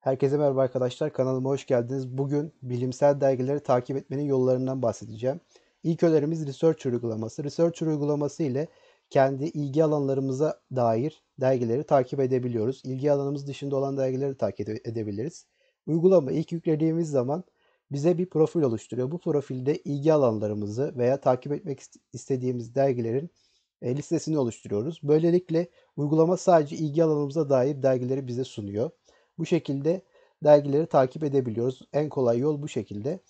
Herkese merhaba arkadaşlar, kanalıma hoş geldiniz. Bugün bilimsel dergileri takip etmenin yollarından bahsedeceğim. İlk önerimiz Researcher uygulaması. Researcher uygulaması ile kendi ilgi alanlarımıza dair dergileri takip edebiliyoruz. İlgi alanımız dışında olan dergileri takip edebiliriz. Uygulama ilk yüklediğimiz zaman bize bir profil oluşturuyor. Bu profilde ilgi alanlarımızı veya takip etmek istediğimiz dergilerin listesini oluşturuyoruz. Böylelikle uygulama sadece ilgi alanımıza dair dergileri bize sunuyor. Bu şekilde dergileri takip edebiliyoruz. En kolay yol bu şekilde.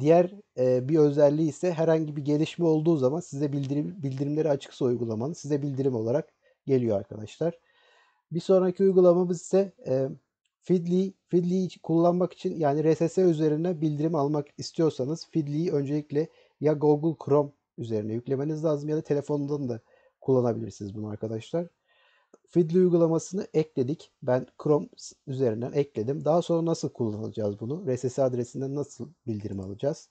Diğer bir özelliği ise herhangi bir gelişme olduğu zaman size bildirimleri açıksa uygulamanın size bildirim olarak geliyor arkadaşlar. Bir sonraki uygulamamız ise Feedly. Feedly'yi kullanmak için, yani RSS üzerine bildirim almak istiyorsanız Feedly'yi öncelikle ya Google Chrome üzerine yüklemeniz lazım ya da telefondan da kullanabilirsiniz bunu arkadaşlar. Feedly uygulamasını ekledik. Ben Chrome üzerinden ekledim. Daha sonra nasıl kullanacağız bunu? RSS adresinden nasıl bildirim alacağız?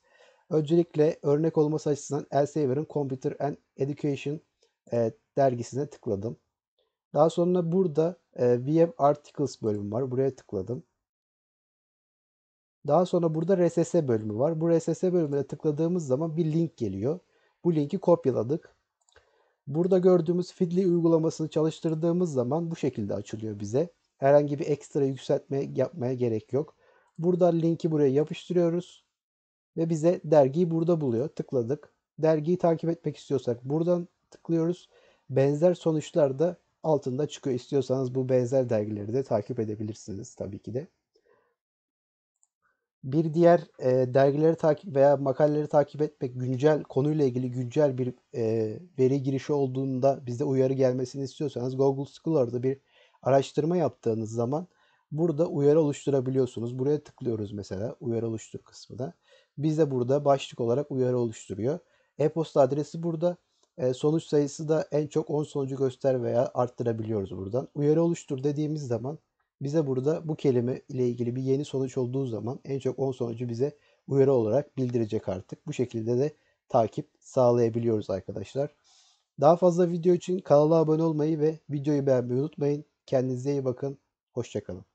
Öncelikle örnek olması açısından Elsevier'in Computer and Education dergisine tıkladım. Daha sonra burada VM Articles bölümü var. Buraya tıkladım. Daha sonra burada RSS bölümü var. Bu RSS bölümüne tıkladığımız zaman bir link geliyor. Bu linki kopyaladık. Burada gördüğümüz Feedly uygulamasını çalıştırdığımız zaman bu şekilde açılıyor bize. Herhangi bir ekstra yükseltme yapmaya gerek yok. Buradan linki buraya yapıştırıyoruz. Ve bize dergiyi burada buluyor. Tıkladık. Dergiyi takip etmek istiyorsak buradan tıklıyoruz. Benzer sonuçlar da altında çıkıyor. İstiyorsanız bu benzer dergileri de takip edebilirsiniz tabii ki de. Bir diğer dergileri takip veya makaleleri takip etmek, güncel konuyla ilgili güncel bir veri girişi olduğunda bize uyarı gelmesini istiyorsanız Google Scholar'da bir araştırma yaptığınız zaman burada uyarı oluşturabiliyorsunuz. Buraya tıklıyoruz mesela uyarı oluştur kısmına. Bize burada başlık olarak uyarı oluşturuyor. E-posta adresi burada. Sonuç sayısı da en çok 10 sonucu göster veya arttırabiliyoruz buradan. Uyarı oluştur dediğimiz zaman bize burada bu kelime ile ilgili bir yeni sonuç olduğu zaman en çok 10 sonucu bize uyarı olarak bildirecek artık. Bu şekilde de takip sağlayabiliyoruz arkadaşlar. Daha fazla video için kanala abone olmayı ve videoyu beğenmeyi unutmayın. Kendinize iyi bakın. Hoşça kalın.